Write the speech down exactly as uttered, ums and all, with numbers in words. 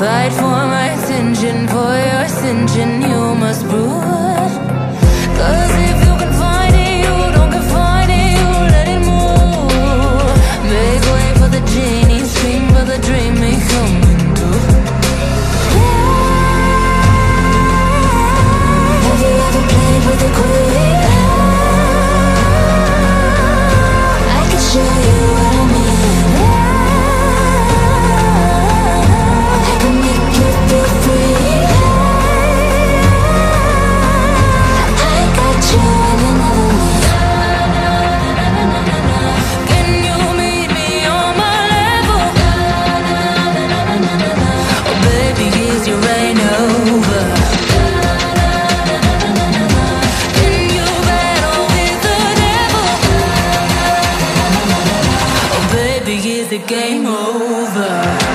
Fight for my attention, for your ascension, you must prove it. 'Cause if you can find it, you don't confine it, you let it move. Make way for the genie, scream for the dream, we come into. Yeah. Have you ever played with a queen? Yeah. I can show you what I mean. Yeah. Game over.